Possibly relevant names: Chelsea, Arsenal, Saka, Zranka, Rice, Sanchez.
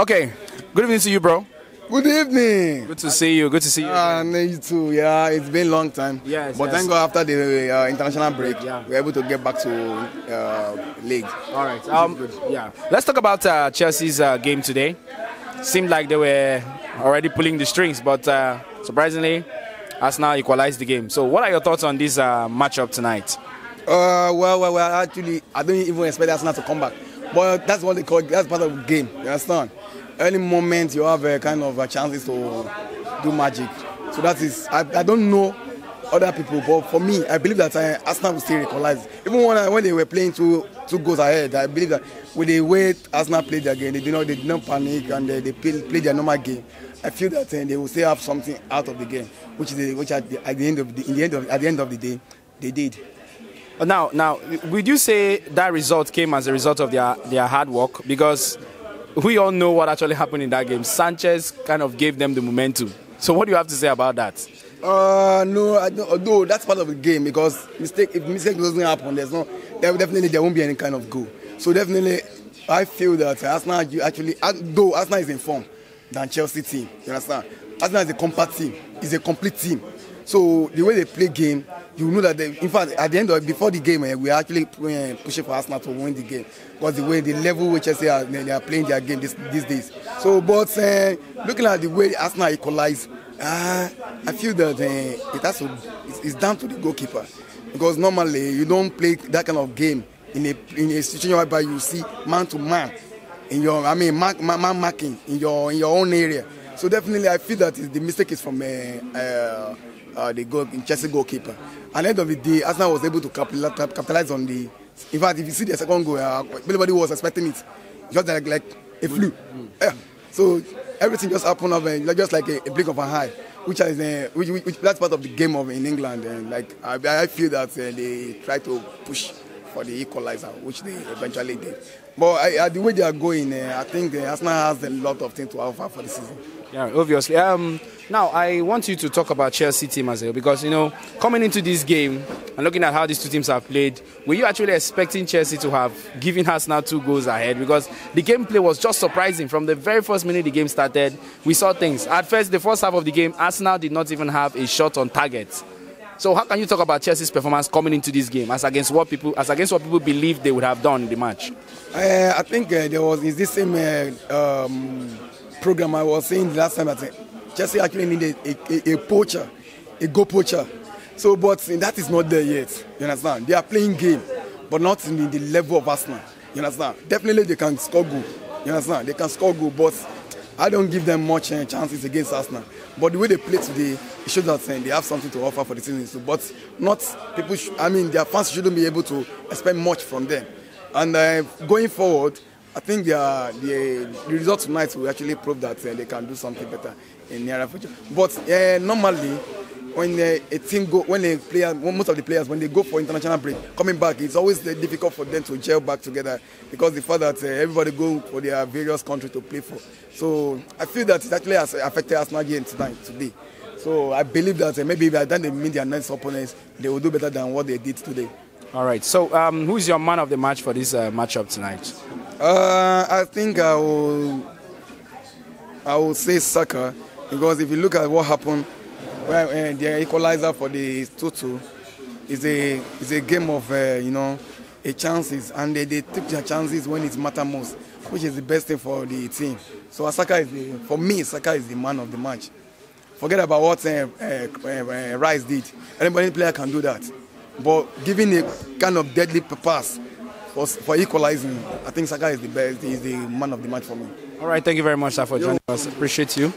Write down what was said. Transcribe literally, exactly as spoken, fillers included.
Okay, good evening to you, bro. Good evening. Good to see you. Good to see you. Uh, you too. Yeah, it's been a long time. Yes, but yes. Thank God after the uh, international break, yeah. we were able to get back to uh, league. All right. Um, good. Yeah. Let's talk about uh, Chelsea's uh, game today. Seemed like they were already pulling the strings, but uh, surprisingly, Arsenal equalized the game. So, what are your thoughts on this uh, matchup tonight? Uh, well, well, well. Actually, I don't even expect Arsenal to come back, but that's what they call. That's part of the game. You understand? Early moment, you have a kind of a chances to do magic. So that is, I, I don't know other people, but for me, I believe that I, Arsenal will still equalize. Even when, I, when they were playing two, two goals ahead, I believe that with the way Arsenal played their game, they did not, they did not panic and they, they played play their normal game. I feel that uh, they will still have something out of the game, which is the, which at the, at the end of the, in the end of at the end of the day, they did. Now, now, would you say that result came as a result of their their hard work? Because we all know what actually happened in that game. Sanchez kind of gave them the momentum. So what do you have to say about that? Uh, no, I don't, no, that's part of the game because mistake, if mistake doesn't happen, there's no, there definitely there won't be any kind of goal. So definitely, I feel that Arsenal actually, though Arsenal is in form than Chelsea team, you understand? Arsenal is a compact team, it's a complete team. So the way they play game, you know that they, in fact, at the end of before the game, eh, we are actually eh, pushing for Arsenal to win the game because the way the level which I say are, they are playing their game this, these days. So, but eh, looking at the way Arsenal equalized, uh, I feel that eh, it has to, it's, it's down to the goalkeeper because normally you don't play that kind of game in a in a situation whereby you see man to man in your, I mean, man, man marking in your in your own area. So definitely, I feel that the mistake is from a. Uh, uh, Uh, the goal, Chelsea goalkeeper. At the end of the day, Arsenal was able to capitalize on the. In fact, if you see the second goal, uh, everybody was expecting it, just like like a flu. Mm-hmm. Yeah. So everything just happened of uh, just like a, a blink of an eye, which is uh, which, which, which that's part of the game of in England. And like I, I feel that uh, they try to push for the equalizer, which they eventually did. But I, I, the way they are going, uh, I think uh, Arsenal has a lot of things to offer for the season. Yeah, obviously. Um, now, I want you to talk about Chelsea team as well because, you know, coming into this game and looking at how these two teams have played, were you actually expecting Chelsea to have given Arsenal two goals ahead? Because the gameplay was just surprising. From the very first minute the game started, we saw things. At first, the first half of the game, Arsenal did not even have a shot on target. So how can you talk about Chelsea's performance coming into this game as against what people as against what people believe they would have done in the match? Uh, I think uh, there was is this same uh, um, program I was saying last time that Chelsea actually needed a, a, a poacher, a goal poacher. So, but that is not there yet. You understand? They are playing game, but not in the level of Arsenal. You understand? Definitely they can score goal. You understand? They can score goal, but I don't give them much uh, chances against Arsenal. But the way they play today, it shows that uh, they have something to offer for the season. So, but not people, sh I mean, their fans shouldn't be able to expect much from them. And uh, going forward, I think they are, they, the results tonight will actually prove that uh, they can do something better in the near future. But uh, normally, when they, a team go, when they play, when most of the players, when they go for international break, coming back, it's always uh, difficult for them to gel back together because the fact that uh, everybody go for their various countries to play for. So I feel that it actually has affected Arsenal game tonight, today. So I believe that uh, maybe by the time they meet their next opponents, they will do better than what they did today. All right. So um, who is your man of the match for this uh, matchup tonight? Uh, I think I will, I will say Saka because if you look at what happened. Well, uh, the equalizer for the two two is a is a game of uh, you know a chances, and they, they take their chances when it matters most, which is the best thing for the team. So Saka is the, for me Saka is the man of the match. Forget about what uh, uh, uh, Rice did. Anybody player can do that, but giving a kind of deadly pass for, for equalizing, I think Saka is the best. Is the man of the match for me. All right, thank you very much, sir, for joining us. Appreciate you.